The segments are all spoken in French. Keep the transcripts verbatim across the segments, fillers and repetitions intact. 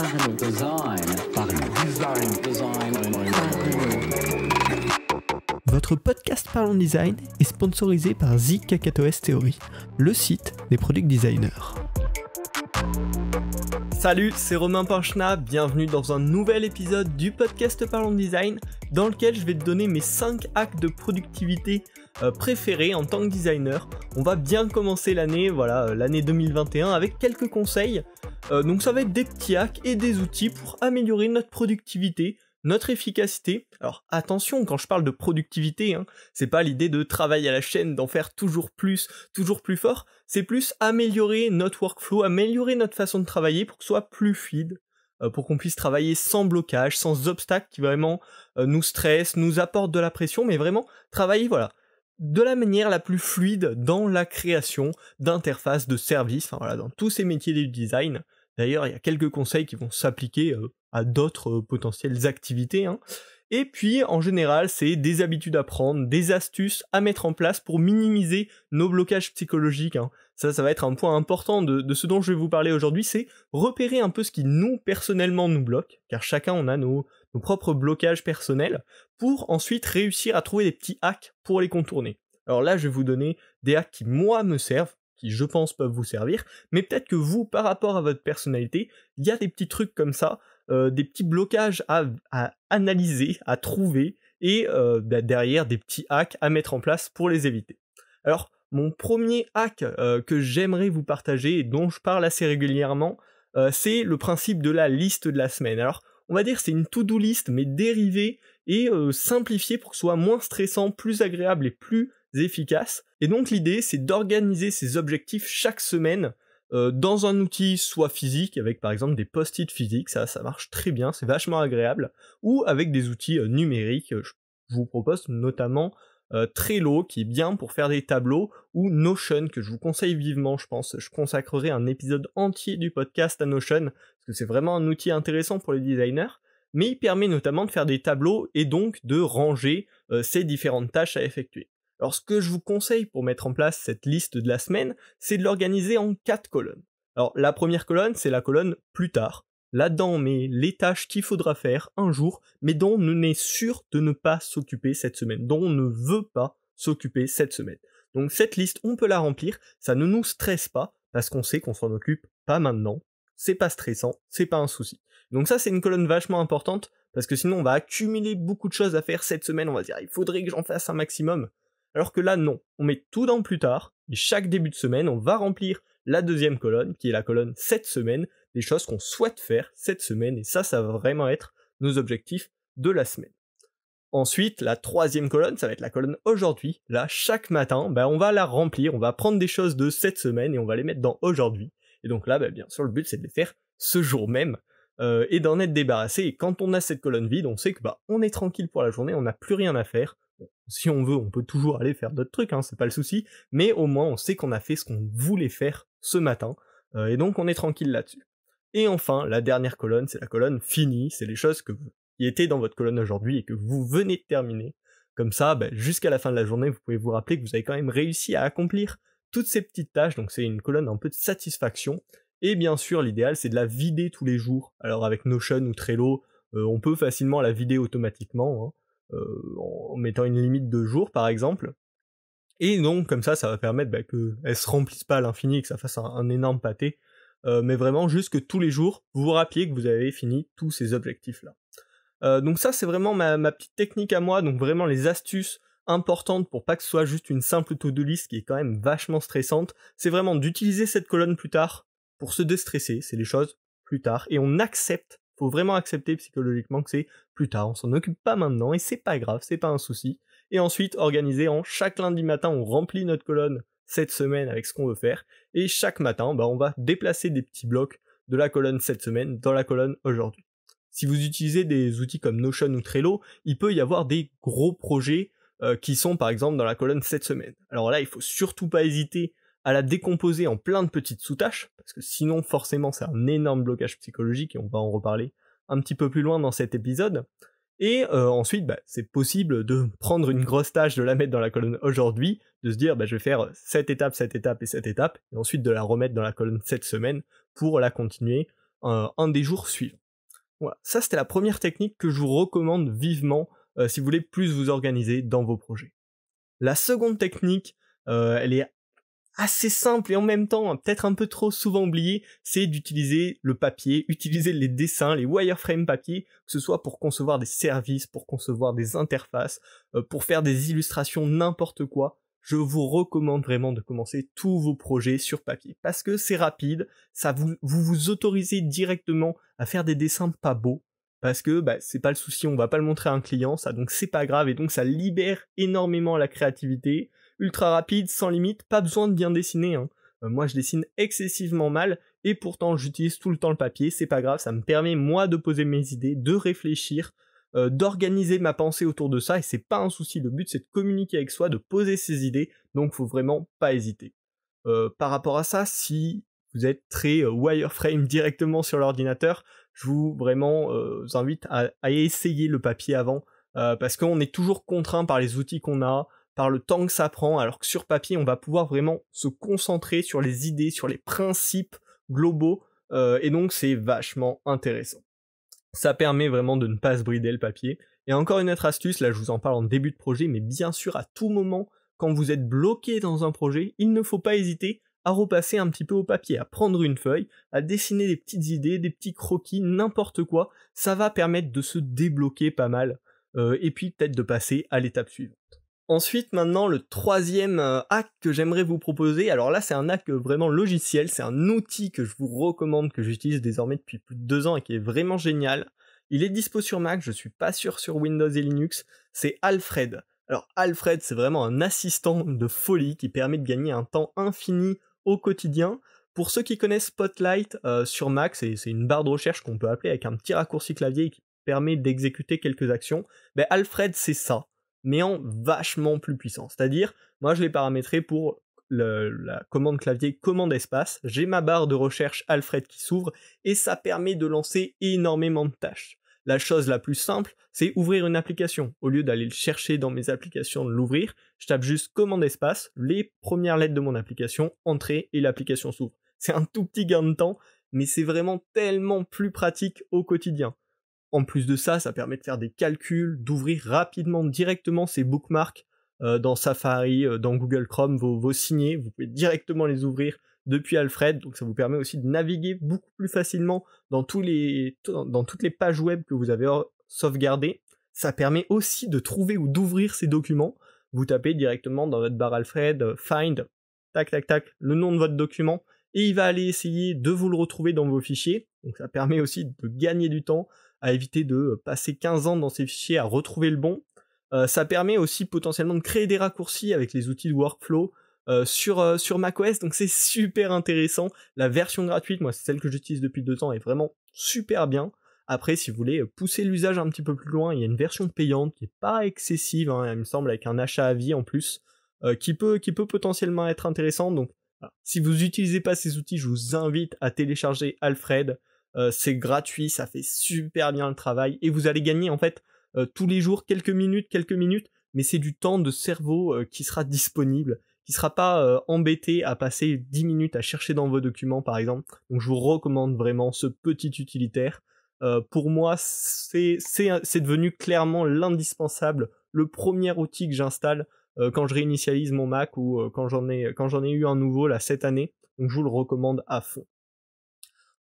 Parlons Design. Parlons Design. Design. Parlons. Votre podcast Parlons Design est sponsorisé par The Cacatoès Theory, le site des product designers. Salut, c'est Romain Penchenat, bienvenue dans un nouvel épisode du podcast Parlons Design dans lequel je vais te donner mes cinq hacks de productivité préférés en tant que designer. On va bien commencer l'année, voilà, l'année deux mille vingt et un avec quelques conseils. Euh, donc ça va être des petits hacks et des outils pour améliorer notre productivité, notre efficacité. Alors attention, quand je parle de productivité, hein, c'est pas l'idée de travailler à la chaîne, d'en faire toujours plus, toujours plus fort. C'est plus améliorer notre workflow, améliorer notre façon de travailler pour que ce soit plus fluide, pour qu'on puisse travailler sans blocage, sans obstacle qui vraiment nous stresse, nous apporte de la pression, mais vraiment travailler voilà, de la manière la plus fluide dans la création d'interfaces, de services, enfin, voilà, dans tous ces métiers du design. D'ailleurs, il y a quelques conseils qui vont s'appliquer à d'autres potentielles activités, hein. Et puis, en général, c'est des habitudes à prendre, des astuces à mettre en place pour minimiser nos blocages psychologiques, hein. Ça, ça va être un point important de, de ce dont je vais vous parler aujourd'hui, c'est repérer un peu ce qui, nous, personnellement, nous bloque, car chacun, on a nos, nos propres blocages personnels, pour ensuite réussir à trouver des petits hacks pour les contourner. Alors là, je vais vous donner des hacks qui, moi, me servent, qui, je pense, peuvent vous servir, mais peut-être que vous, par rapport à votre personnalité, il y a des petits trucs comme ça, Euh, des petits blocages à, à analyser, à trouver, et euh, bah, derrière des petits hacks à mettre en place pour les éviter. Alors, mon premier hack euh, que j'aimerais vous partager, et dont je parle assez régulièrement, euh, c'est le principe de la liste de la semaine. Alors, on va dire c'est une to-do list, mais dérivée et euh, simplifiée pour que ce soit moins stressant, plus agréable et plus efficace. Et donc l'idée, c'est d'organiser ses objectifs chaque semaine, Euh, dans un outil soit physique, avec par exemple des post-it physiques, ça, ça marche très bien, c'est vachement agréable, ou avec des outils euh, numériques, je vous propose notamment euh, Trello, qui est bien pour faire des tableaux, ou Notion, que je vous conseille vivement, je pense, je consacrerai un épisode entier du podcast à Notion, parce que c'est vraiment un outil intéressant pour les designers, mais il permet notamment de faire des tableaux, et donc de ranger euh, ces différentes tâches à effectuer. Alors ce que je vous conseille pour mettre en place cette liste de la semaine, c'est de l'organiser en quatre colonnes. Alors la première colonne, c'est la colonne plus tard. Là-dedans, on met les tâches qu'il faudra faire un jour, mais dont on est sûr de ne pas s'occuper cette semaine, dont on ne veut pas s'occuper cette semaine. Donc cette liste, on peut la remplir, ça ne nous stresse pas, parce qu'on sait qu'on s'en occupe pas maintenant, c'est pas stressant, c'est pas un souci. Donc ça, c'est une colonne vachement importante, parce que sinon on va accumuler beaucoup de choses à faire cette semaine, on va se dire ah, il faudrait que j'en fasse un maximum. Alors que là, non, on met tout dans plus tard, et chaque début de semaine, on va remplir la deuxième colonne, qui est la colonne cette semaine, des choses qu'on souhaite faire cette semaine, et ça, ça va vraiment être nos objectifs de la semaine. Ensuite, la troisième colonne, ça va être la colonne aujourd'hui. Là, chaque matin, bah, on va la remplir, on va prendre des choses de cette semaine, et on va les mettre dans aujourd'hui. Et donc là, bah, bien sûr, le but, c'est de les faire ce jour même, euh, et d'en être débarrassé. Et quand on a cette colonne vide, on sait que bah, on est tranquille pour la journée, on n'a plus rien à faire. Si on veut, on peut toujours aller faire d'autres trucs, hein, c'est pas le souci, mais au moins on sait qu'on a fait ce qu'on voulait faire ce matin, euh, et donc on est tranquille là-dessus. Et enfin, la dernière colonne, c'est la colonne finie, c'est les choses que vous, qui étaient dans votre colonne aujourd'hui et que vous venez de terminer. Comme ça, bah, jusqu'à la fin de la journée, vous pouvez vous rappeler que vous avez quand même réussi à accomplir toutes ces petites tâches, donc c'est une colonne un peu de satisfaction, et bien sûr l'idéal c'est de la vider tous les jours. Alors avec Notion ou Trello, euh, on peut facilement la vider automatiquement, hein. Euh, en mettant une limite de jours par exemple, et donc comme ça ça va permettre bah, qu'elle se remplisse pas à l'infini et que ça fasse un, un énorme pâté, euh, mais vraiment juste que tous les jours vous vous rappeliez que vous avez fini tous ces objectifs là. Euh, donc ça c'est vraiment ma, ma petite technique à moi, donc vraiment les astuces importantes pour pas que ce soit juste une simple to-do list qui est quand même vachement stressante, c'est vraiment d'utiliser cette colonne plus tard pour se déstresser, c'est les choses plus tard, et on accepte. Faut vraiment accepter psychologiquement que c'est plus tard, on s'en occupe pas maintenant et c'est pas grave, c'est pas un souci. Et ensuite, organiser en chaque lundi matin, on remplit notre colonne cette semaine avec ce qu'on veut faire, et chaque matin, bah, on va déplacer des petits blocs de la colonne cette semaine dans la colonne aujourd'hui. Si vous utilisez des outils comme Notion ou Trello, il peut y avoir des gros projets euh, qui sont par exemple dans la colonne cette semaine. Alors là, il faut surtout pas hésiter à la décomposer en plein de petites sous-tâches, parce que sinon forcément c'est un énorme blocage psychologique, et on va en reparler un petit peu plus loin dans cet épisode. Et euh, ensuite, bah, c'est possible de prendre une grosse tâche, de la mettre dans la colonne aujourd'hui, de se dire bah, je vais faire cette étape, cette étape et cette étape, et ensuite de la remettre dans la colonne cette semaine pour la continuer euh, un des jours suivants. Voilà, ça c'était la première technique que je vous recommande vivement euh, si vous voulez plus vous organiser dans vos projets. La seconde technique, euh, elle est assez simple et en même temps peut-être un peu trop souvent oubliée, c'est d'utiliser le papier, utiliser les dessins, les wireframes papier, que ce soit pour concevoir des services, pour concevoir des interfaces, euh, pour faire des illustrations, n'importe quoi. Je vous recommande vraiment de commencer tous vos projets sur papier parce que c'est rapide, ça vous, vous vous autorisez directement à faire des dessins pas beaux parce que bah, c'est pas le souci, on va pas le montrer à un client, ça, donc c'est pas grave et donc ça libère énormément la créativité, ultra rapide, sans limite, pas besoin de bien dessiner. Hein. Euh, moi je dessine excessivement mal et pourtant j'utilise tout le temps le papier, c'est pas grave, ça me permet moi de poser mes idées, de réfléchir, Euh, d'organiser ma pensée autour de ça et c'est pas un souci, le but c'est de communiquer avec soi, de poser ses idées, donc faut vraiment pas hésiter. Euh, par rapport à ça, si vous êtes très euh, wireframe directement sur l'ordinateur, je vous vraiment euh, vous invite à, à essayer le papier avant euh, parce qu'on est toujours contraint par les outils qu'on a, par le temps que ça prend, alors que sur papier on va pouvoir vraiment se concentrer sur les idées, sur les principes globaux euh, et donc c'est vachement intéressant. Ça permet vraiment de ne pas se brider le papier. Et encore une autre astuce, là je vous en parle en début de projet, mais bien sûr à tout moment, quand vous êtes bloqué dans un projet, il ne faut pas hésiter à repasser un petit peu au papier, à prendre une feuille, à dessiner des petites idées, des petits croquis, n'importe quoi. Ça va permettre de se débloquer pas mal, euh, et puis peut-être de passer à l'étape suivante. Ensuite, maintenant, le troisième hack que j'aimerais vous proposer, alors là c'est un hack vraiment logiciel, c'est un outil que je vous recommande, que j'utilise désormais depuis plus de deux ans et qui est vraiment génial. Il est dispo sur Mac, je suis pas sûr sur Windows et Linux, c'est Alfred. Alors Alfred, c'est vraiment un assistant de folie qui permet de gagner un temps infini au quotidien. Pour ceux qui connaissent Spotlight, euh, sur Mac, c'est une barre de recherche qu'on peut appeler avec un petit raccourci clavier qui permet d'exécuter quelques actions. Ben, Alfred, c'est ça, mais en vachement plus puissant. C'est-à-dire, moi je l'ai paramétré pour le, la commande clavier commande espace, j'ai ma barre de recherche Alfred qui s'ouvre, et ça permet de lancer énormément de tâches. La chose la plus simple, c'est ouvrir une application. Au lieu d'aller le chercher dans mes applications, de l'ouvrir, je tape juste commande espace, les premières lettres de mon application, entrée, et l'application s'ouvre. C'est un tout petit gain de temps, mais c'est vraiment tellement plus pratique au quotidien. En plus de ça, ça permet de faire des calculs, d'ouvrir rapidement directement ces bookmarks euh, dans Safari, euh, dans Google Chrome, vos, vos signés, vous pouvez directement les ouvrir depuis Alfred, donc ça vous permet aussi de naviguer beaucoup plus facilement dans, tous les, dans toutes les pages web que vous avez sauvegardées. Ça permet aussi de trouver ou d'ouvrir ces documents, vous tapez directement dans votre barre Alfred, euh, find, tac tac tac, le nom de votre document, et il va aller essayer de vous le retrouver dans vos fichiers, donc ça permet aussi de gagner du temps, à éviter de passer quinze ans dans ces fichiers à retrouver le bon. Euh, ça permet aussi potentiellement de créer des raccourcis avec les outils de workflow euh, sur, euh, sur macOS, donc c'est super intéressant. La version gratuite, moi c'est celle que j'utilise depuis deux ans, est vraiment super bien. Après, si vous voulez pousser l'usage un petit peu plus loin, il y a une version payante qui n'est pas excessive, hein, il me semble, avec un achat à vie en plus, euh, qui peut, qui peut potentiellement être intéressant. Donc voilà. Si vous n'utilisez pas ces outils, je vous invite à télécharger Alfred. Euh, c'est gratuit, ça fait super bien le travail et vous allez gagner en fait euh, tous les jours quelques minutes, quelques minutes, mais c'est du temps de cerveau euh, qui sera disponible, qui sera pas euh, embêté à passer dix minutes à chercher dans vos documents par exemple. Donc je vous recommande vraiment ce petit utilitaire. Euh, pour moi, c'est devenu clairement l'indispensable, le premier outil que j'installe euh, quand je réinitialise mon Mac ou euh, quand j'en ai, quand j'en ai eu un nouveau là cette année. Donc je vous le recommande à fond.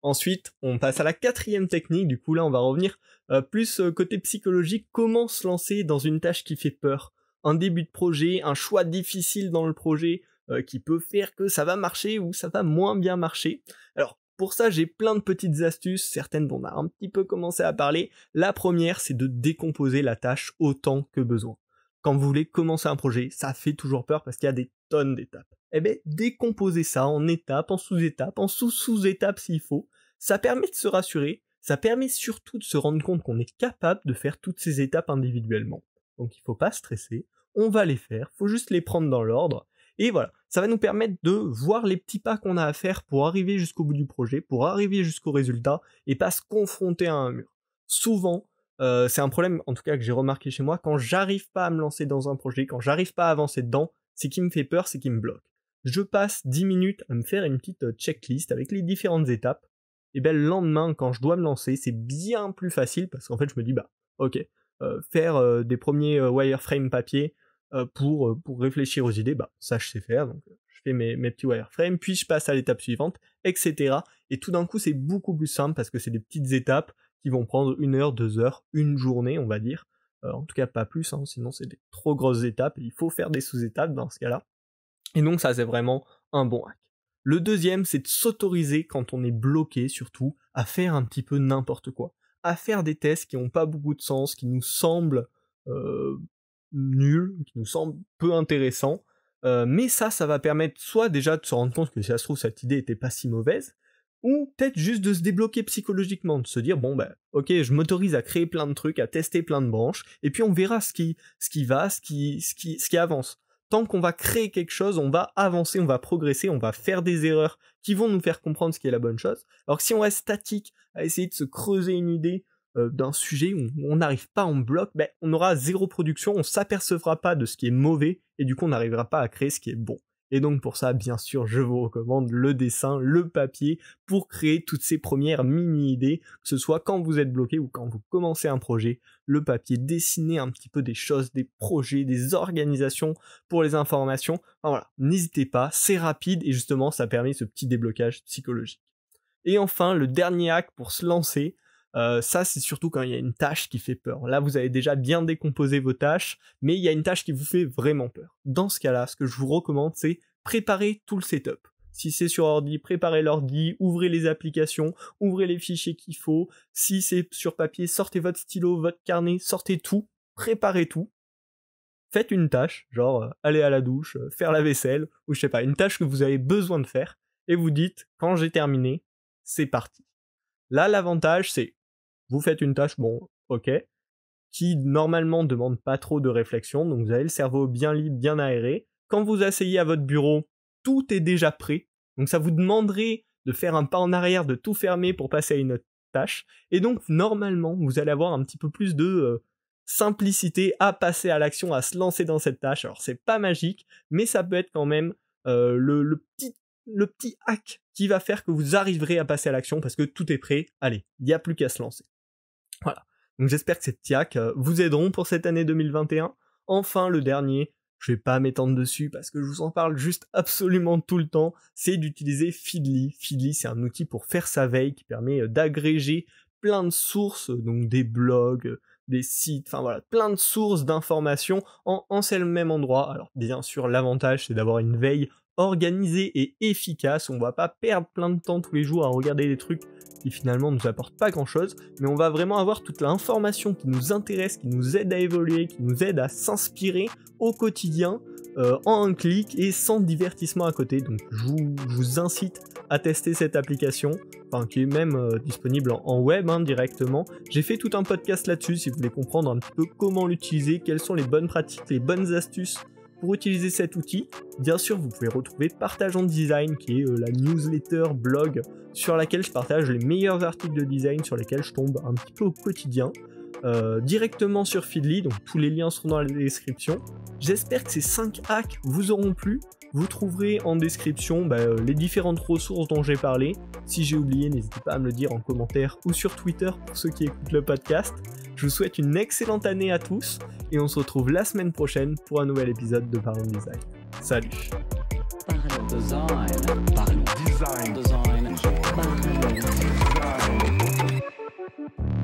Ensuite, on passe à la quatrième technique, du coup là on va revenir euh, plus euh, côté psychologique, comment se lancer dans une tâche qui fait peur. Un début de projet, un choix difficile dans le projet euh, qui peut faire que ça va marcher ou ça va moins bien marcher. Alors pour ça j'ai plein de petites astuces, certaines dont on a un petit peu commencé à parler. La première, c'est de décomposer la tâche autant que besoin. Quand vous voulez commencer un projet, ça fait toujours peur parce qu'il y a des tonnes d'étapes. Eh bien, décomposez ça en étapes, en sous-étapes, en sous-sous-étapes s'il faut. Ça permet de se rassurer, ça permet surtout de se rendre compte qu'on est capable de faire toutes ces étapes individuellement. Donc il ne faut pas stresser, on va les faire, il faut juste les prendre dans l'ordre. Et voilà, ça va nous permettre de voir les petits pas qu'on a à faire pour arriver jusqu'au bout du projet, pour arriver jusqu'au résultat, et pas se confronter à un mur. Souvent, euh, c'est un problème en tout cas que j'ai remarqué chez moi, quand j'arrive pas à me lancer dans un projet, quand j'arrive pas à avancer dedans, c'est qui me fait peur, c'est qui me bloque. Je passe dix minutes à me faire une petite checklist avec les différentes étapes, et bien le lendemain, quand je dois me lancer, c'est bien plus facile, parce qu'en fait, je me dis, bah, ok, euh, faire euh, des premiers euh, wireframes papier euh, pour, euh, pour réfléchir aux idées, bah, ça, je sais faire, donc je fais mes, mes petits wireframes, puis je passe à l'étape suivante, et cetera. Et tout d'un coup, c'est beaucoup plus simple, parce que c'est des petites étapes qui vont prendre une heure, deux heures, une journée, on va dire. Euh, en tout cas, pas plus, hein, sinon c'est des trop grosses étapes, et il faut faire des sous-étapes dans ce cas-là. Et donc, ça, c'est vraiment un bon hack. Le deuxième, c'est de s'autoriser, quand on est bloqué surtout, à faire un petit peu n'importe quoi. À faire des tests qui n'ont pas beaucoup de sens, qui nous semblent euh, nuls, qui nous semblent peu intéressants. Euh, mais ça, ça va permettre soit déjà de se rendre compte que si ça se trouve, cette idée n'était pas si mauvaise, ou peut-être juste de se débloquer psychologiquement, de se dire, bon, ben, ok, je m'autorise à créer plein de trucs, à tester plein de branches, et puis on verra ce qui, ce qui va, ce qui, ce qui, ce qui avance. Tant qu'on va créer quelque chose, on va avancer, on va progresser, on va faire des erreurs qui vont nous faire comprendre ce qui est la bonne chose. Alors que si on reste statique à essayer de se creuser une idée euh, d'un sujet où on n'arrive pas, on bloque, ben, on aura zéro production, on ne s'apercevra pas de ce qui est mauvais et du coup on n'arrivera pas à créer ce qui est bon. Et donc pour ça, bien sûr, je vous recommande le dessin, le papier pour créer toutes ces premières mini-idées, que ce soit quand vous êtes bloqué ou quand vous commencez un projet, le papier, dessiner un petit peu des choses, des projets, des organisations pour les informations. Enfin, voilà, n'hésitez pas, c'est rapide et justement ça permet ce petit déblocage psychologique. Et enfin, le dernier hack pour se lancer, euh, ça c'est surtout quand il y a une tâche qui fait peur. Là, vous avez déjà bien décomposé vos tâches, mais il y a une tâche qui vous fait vraiment peur. Dans ce cas-là, ce que je vous recommande, c'est préparer tout le setup. Si c'est sur ordi, préparez l'ordi, ouvrez les applications, ouvrez les fichiers qu'il faut. Si c'est sur papier, sortez votre stylo, votre carnet, sortez tout, préparez tout. Faites une tâche, genre euh, aller à la douche, euh, faire la vaisselle, ou je sais pas, une tâche que vous avez besoin de faire, et vous dites, quand j'ai terminé, c'est parti. Là, l'avantage, c'est, vous faites une tâche, bon, ok, qui normalement demande pas trop de réflexion, donc vous avez le cerveau bien libre, bien aéré. Quand vous asseyez à votre bureau, tout est déjà prêt, donc ça vous demanderait de faire un pas en arrière, de tout fermer pour passer à une autre tâche, et donc normalement, vous allez avoir un petit peu plus de euh, simplicité à passer à l'action, à se lancer dans cette tâche. Alors c'est pas magique, mais ça peut être quand même euh, le, le petit le petit hack qui va faire que vous arriverez à passer à l'action parce que tout est prêt, allez, il n'y a plus qu'à se lancer. Voilà, donc j'espère que ces petits hacks vous aideront pour cette année deux mille vingt et un. Enfin, le dernier, je ne vais pas m'étendre dessus parce que je vous en parle juste absolument tout le temps, c'est d'utiliser Feedly. Feedly, c'est un outil pour faire sa veille qui permet d'agréger plein de sources, donc des blogs, des sites, enfin voilà, plein de sources d'informations en, en seul même endroit. Alors bien sûr, l'avantage, c'est d'avoir une veille organisée et efficace, on va pas perdre plein de temps tous les jours à regarder des trucs qui finalement nous apportent pas grand chose, mais on va vraiment avoir toute l'information qui nous intéresse, qui nous aide à évoluer, qui nous aide à s'inspirer au quotidien euh, en un clic et sans divertissement à côté. Donc je vous, je vous incite à tester cette application, enfin qui est même euh, disponible en, en web hein, directement. J'ai fait tout un podcast là-dessus si vous voulez comprendre un petit peu comment l'utiliser, quelles sont les bonnes pratiques, les bonnes astuces pour utiliser cet outil. Bien sûr, vous pouvez retrouver Partageons Design, qui est euh, la newsletter blog sur laquelle je partage les meilleurs articles de design sur lesquels je tombe un petit peu au quotidien, euh, directement sur Feedly, donc tous les liens seront dans la description. J'espère que ces cinq hacks vous auront plu. Vous trouverez en description bah, les différentes ressources dont j'ai parlé. Si j'ai oublié, n'hésitez pas à me le dire en commentaire ou sur Twitter pour ceux qui écoutent le podcast. Je vous souhaite une excellente année à tous et on se retrouve la semaine prochaine pour un nouvel épisode de Parlons Design. Salut. Parlons Design. Parlons Design. Parlons Design.